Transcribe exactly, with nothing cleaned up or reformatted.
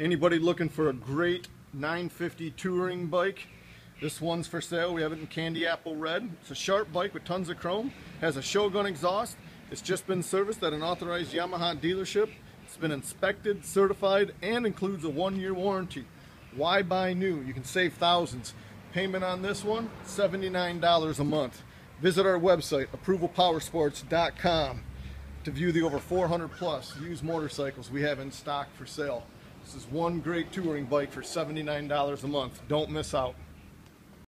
Anybody looking for a great nine fifty touring bike? This one's for sale. We have it in candy apple red. It's a sharp bike with tons of chrome. Has a Shogun exhaust. It's just been serviced at an authorized Yamaha dealership. It's been inspected, certified, and includes a one-year warranty. Why buy new? You can save thousands. Payment on this one, seventy-nine dollars a month. Visit our website, approval powersports dot com, to view the over four hundred plus used motorcycles we have in stock for sale. This is one great touring bike for seventy-nine dollars a month. Don't miss out.